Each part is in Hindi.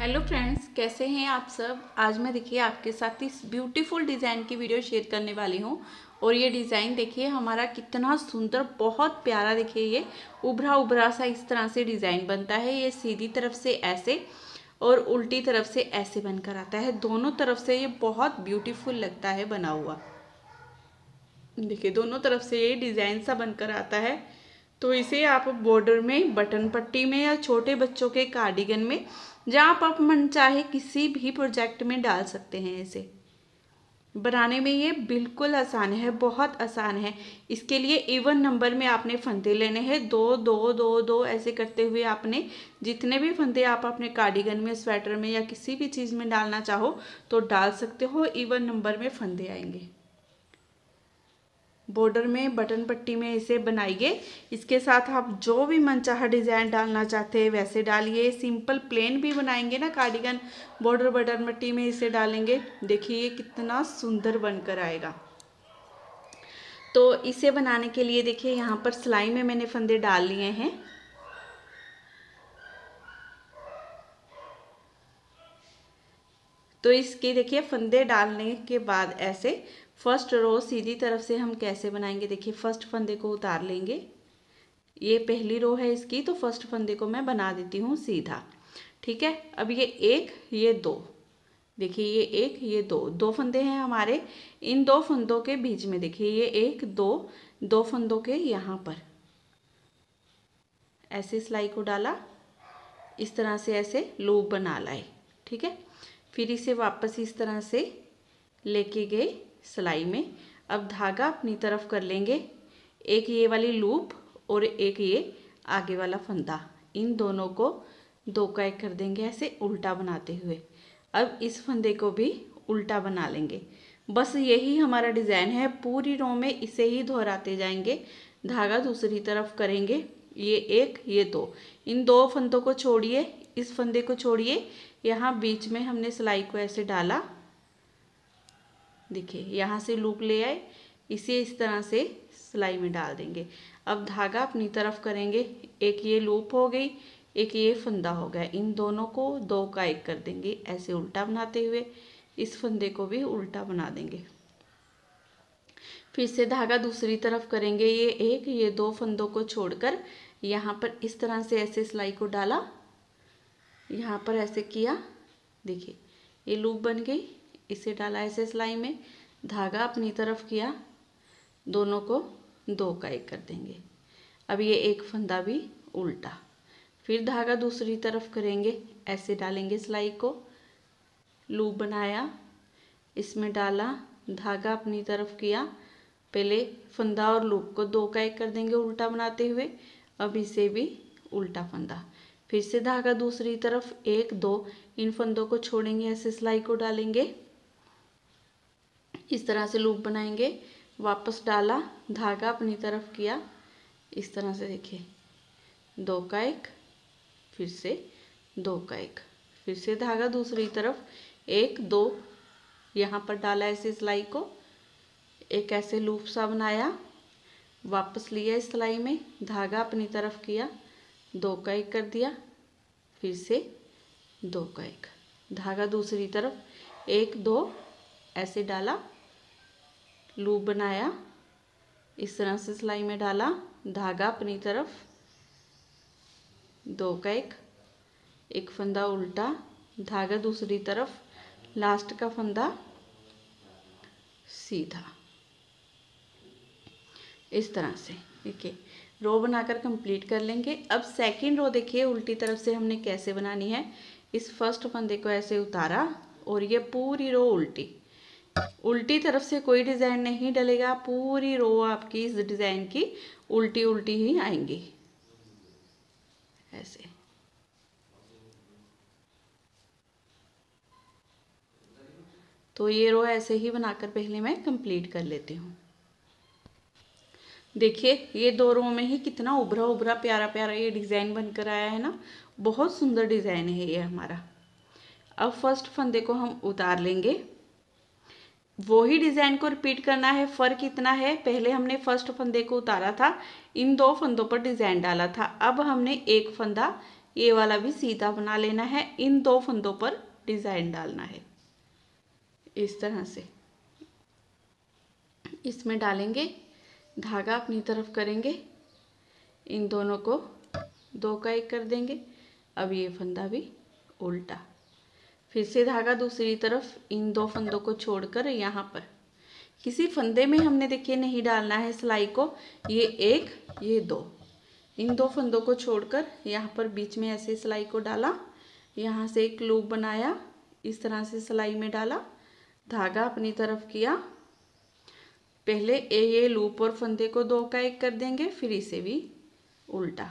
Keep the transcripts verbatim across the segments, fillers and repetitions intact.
हेलो फ्रेंड्स, कैसे हैं आप सब। आज मैं देखिए आपके साथ इस ब्यूटीफुल डिज़ाइन की वीडियो शेयर करने वाली हूं। और ये डिज़ाइन देखिए हमारा कितना सुंदर, बहुत प्यारा। देखिए ये उभरा उभरा सा इस तरह से डिज़ाइन बनता है। ये सीधी तरफ से ऐसे और उल्टी तरफ से ऐसे बनकर आता है। दोनों तरफ से ये बहुत ब्यूटीफुल लगता है बना हुआ। देखिए दोनों तरफ से ये डिज़ाइन सा बनकर आता है। तो इसे आप बॉर्डर में, बटन पट्टी में या छोटे बच्चों के कार्डिगन में, जहाँ आप मन चाहे किसी भी प्रोजेक्ट में डाल सकते हैं। इसे बनाने में ये बिल्कुल आसान है, बहुत आसान है। इसके लिए इवन नंबर में आपने फंदे लेने हैं, दो दो दो दो ऐसे करते हुए आपने जितने भी फंदे आप अपने कार्डिगन में, स्वेटर में या किसी भी चीज़ में डालना चाहो तो डाल सकते हो। इवन नंबर में फंदे आएंगे। बॉर्डर में, बटन पट्टी में इसे बनाइए। इसके साथ आप जो भी मनचाहा डिज़ाइन डालना चाहते हैं वैसे डालिए। सिंपल प्लेन भी बनाएंगे ना कार्डिगन, बॉर्डर बटन पट्टी में इसे डालेंगे। देखिए ये कितना सुंदर बनकर आएगा। तो इसे बनाने के लिए देखिए यहाँ पर सिलाई में मैंने फंदे डाल लिए हैं। तो इसके देखिए फंदे डालने के बाद ऐसे फर्स्ट रो सीधी तरफ से हम कैसे बनाएंगे। देखिए फर्स्ट फंदे को उतार लेंगे। ये पहली रो है इसकी, तो फर्स्ट फंदे को मैं बना देती हूँ सीधा। ठीक है, अब ये एक, ये दो, देखिए ये एक, ये दो, दो फंदे हैं हमारे। इन दो फंदों के बीच में देखिए ये एक दो, दो फंदों के यहाँ पर ऐसे सिलाई को डाला। इस तरह से ऐसे लूप बना लाए। ठीक है, फिर इसे वापस इस तरह से लेके गए सिलाई में। अब धागा अपनी तरफ कर लेंगे। एक ये वाली लूप और एक ये आगे वाला फंदा, इन दोनों को दो का एक कर देंगे ऐसे उल्टा बनाते हुए। अब इस फंदे को भी उल्टा बना लेंगे। बस यही हमारा डिज़ाइन है। पूरी रो में इसे ही दोहराते जाएंगे। धागा दूसरी तरफ करेंगे। ये एक, ये दो, इन दो फंदों को छोड़िए, इस फंदे को छोड़िए। यहाँ बीच में हमने सिलाई को ऐसे डाला। देखिए यहाँ से लूप ले आए, इसे इस तरह से सिलाई में डाल देंगे। अब धागा अपनी तरफ करेंगे। एक ये लूप हो गई, एक ये फंदा हो गया, इन दोनों को दो का एक कर देंगे ऐसे उल्टा बनाते हुए। इस फंदे को भी उल्टा बना देंगे। फिर से धागा दूसरी तरफ करेंगे। ये एक, ये दो फंदों को छोड़कर यहाँ पर इस तरह से ऐसे सिलाई को डाला। यहाँ पर ऐसे किया, देखिए ये लूप बन गई। इसे डाला ऐसे सिलाई में, धागा अपनी तरफ किया, दोनों को दो का एक कर देंगे। अब ये एक फंदा भी उल्टा, फिर धागा दूसरी तरफ करेंगे। ऐसे डालेंगे सिलाई को, लूप बनाया, इसमें डाला, धागा अपनी तरफ किया। पहले फंदा और लूप को दो का एक कर देंगे उल्टा बनाते हुए। अब इसे भी उल्टा फंदा, फिर से धागा दूसरी तरफ, एक दो, इन फंदों को छोड़ेंगे, ऐसे सिलाई को डालेंगे। इस तरह से लूप बनाएंगे, वापस डाला, धागा अपनी तरफ किया। इस तरह से देखिए दो का एक, फिर से दो का एक, फिर से धागा दूसरी तरफ, एक दो, यहाँ पर डाला ऐसे सिलाई को, एक ऐसे लूप सा बनाया, वापस लिया इस सिलाई में, धागा अपनी तरफ किया, दो का एक कर दिया, फिर से दो का एक, धागा दूसरी तरफ, एक दो, ऐसे डाला, लूप बनाया, इस तरह से सिलाई में डाला, धागा अपनी तरफ, दो का एक, एक फंदा उल्टा, धागा दूसरी तरफ, लास्ट का फंदा सीधा। इस तरह से देखिए रो बनाकर कंप्लीट कर लेंगे। अब सेकंड रो देखिए उल्टी तरफ से हमने कैसे बनानी है। इस फर्स्ट फंदे को ऐसे उतारा और ये पूरी रो उल्टी, उल्टी तरफ से कोई डिज़ाइन नहीं डलेगा। पूरी रो आपकी इस डिज़ाइन की उल्टी उल्टी ही आएंगी ऐसे। तो ये रो ऐसे ही बनाकर पहले मैं कंप्लीट कर लेती हूँ। देखिए ये दो रो में ही कितना उभरा उभरा प्यारा प्यारा ये डिज़ाइन बनकर आया है ना। बहुत सुंदर डिज़ाइन है ये हमारा। अब फर्स्ट फंदे को हम उतार लेंगे। वही डिज़ाइन को रिपीट करना है। फ़र्क इतना है, पहले हमने फर्स्ट फंदे को उतारा था, इन दो फंदों पर डिज़ाइन डाला था। अब हमने एक फंदा ये वाला भी सीधा बना लेना है, इन दो फंदों पर डिजाइन डालना है इस तरह से। इसमें डालेंगे धागा, अपनी तरफ करेंगे, इन दोनों को दो का एक कर देंगे। अब ये फंदा भी उल्टा, फिर से धागा दूसरी तरफ, इन दो फंदों को छोड़कर यहाँ पर किसी फंदे में हमने देखिए नहीं डालना है सिलाई को, ये एक ये दो, इन दो फंदों को छोड़कर यहाँ पर बीच में ऐसे सिलाई को डाला, यहाँ से एक लूप बनाया, इस तरह से सिलाई में डाला, धागा अपनी तरफ किया। पहले ए ये लूप और फंदे को दो का एक कर देंगे, फिर इसे भी उल्टा,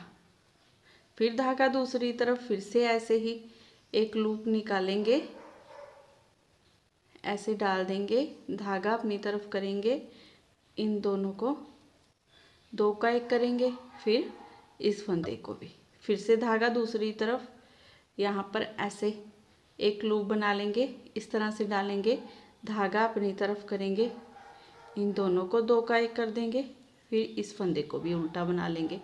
फिर धागा दूसरी तरफ, फिर से ऐसे ही एक लूप निकालेंगे, ऐसे डाल देंगे, धागा अपनी तरफ करेंगे, इन दोनों को दो का एक करेंगे, फिर इस फंदे को भी, फिर से धागा दूसरी तरफ, यहाँ पर ऐसे एक लूप बना लेंगे, इस तरह से डालेंगे, धागा अपनी तरफ करेंगे, इन दोनों को दो का एक कर देंगे, फिर इस फंदे को भी उल्टा बना लेंगे,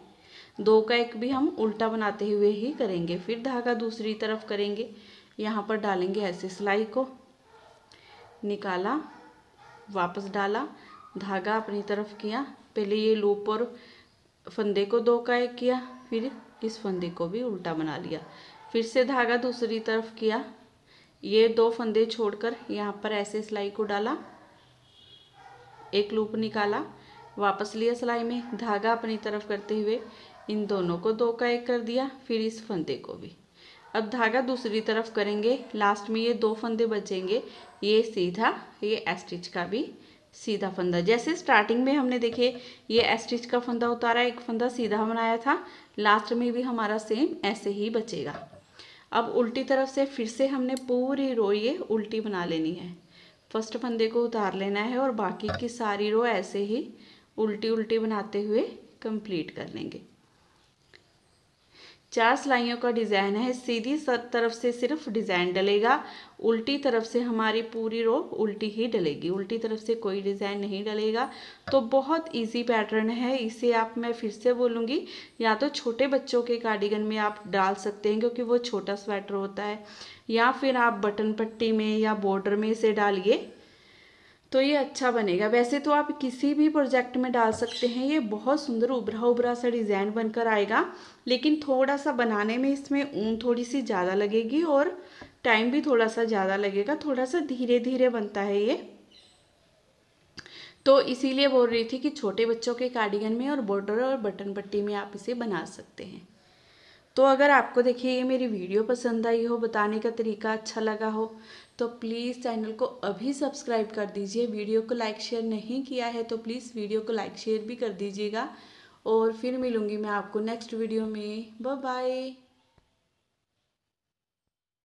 दो का एक भी हम उल्टा बनाते हुए ही करेंगे। फिर धागा दूसरी तरफ करेंगे, यहाँ पर डालेंगे ऐसे सिलाई को, निकाला, वापस डाला, धागा अपनी तरफ किया, पहले ये लूप और फंदे को दो का एक किया, फिर इस फंदे को भी उल्टा बना लिया, फिर से धागा दूसरी तरफ किया, ये दो फंदे छोड़कर यहाँ पर ऐसे सिलाई को डाला, एक लूप निकाला, वापस लिया सिलाई में, धागा अपनी तरफ करते हुए इन दोनों को दो का एक कर दिया, फिर इस फंदे को भी। अब धागा दूसरी तरफ करेंगे, लास्ट में ये दो फंदे बचेंगे, ये सीधा, ये एस्टिच का भी सीधा फंदा। जैसे स्टार्टिंग में हमने देखे ये एस्टिच का फंदा उतारा, एक फंदा सीधा बनाया था, लास्ट में भी हमारा सेम ऐसे ही बचेगा। अब उल्टी तरफ से फिर से हमने पूरी रो ये उल्टी बना लेनी है, फर्स्ट फंदे को उतार लेना है और बाकी की सारी रो ऐसे ही उल्टी उल्टी बनाते हुए कंप्लीट कर लेंगे। चार सिलाइयों का डिज़ाइन है, सीधी तरफ से सिर्फ डिज़ाइन डलेगा, उल्टी तरफ से हमारी पूरी रो उल्टी ही डलेगी, उल्टी तरफ से कोई डिज़ाइन नहीं डलेगा। तो बहुत इजी पैटर्न है, इसे आप, मैं फिर से बोलूँगी, या तो छोटे बच्चों के कार्डिगन में आप डाल सकते हैं क्योंकि वो छोटा स्वेटर होता है, या फिर आप बटन पट्टी में या बॉर्डर में इसे डालिए तो ये अच्छा बनेगा। वैसे तो आप किसी भी प्रोजेक्ट में डाल सकते हैं, ये बहुत सुंदर उभरा उभरा सा डिज़ाइन बनकर आएगा, लेकिन थोड़ा सा बनाने में इसमें ऊन थोड़ी सी ज़्यादा लगेगी और टाइम भी थोड़ा सा ज़्यादा लगेगा, थोड़ा सा धीरे धीरे बनता है ये। तो इसीलिए बोल रही थी कि छोटे बच्चों के कार्डिगन में और बॉर्डर और बटन पट्टी में आप इसे बना सकते हैं। तो अगर आपको देखिए ये मेरी वीडियो पसंद आई हो, बताने का तरीका अच्छा लगा हो, तो प्लीज़ चैनल को अभी सब्सक्राइब कर दीजिए। वीडियो को लाइक शेयर नहीं किया है तो प्लीज़ वीडियो को लाइक शेयर भी कर दीजिएगा। और फिर मिलूँगी मैं आपको नेक्स्ट वीडियो में। Bye bye.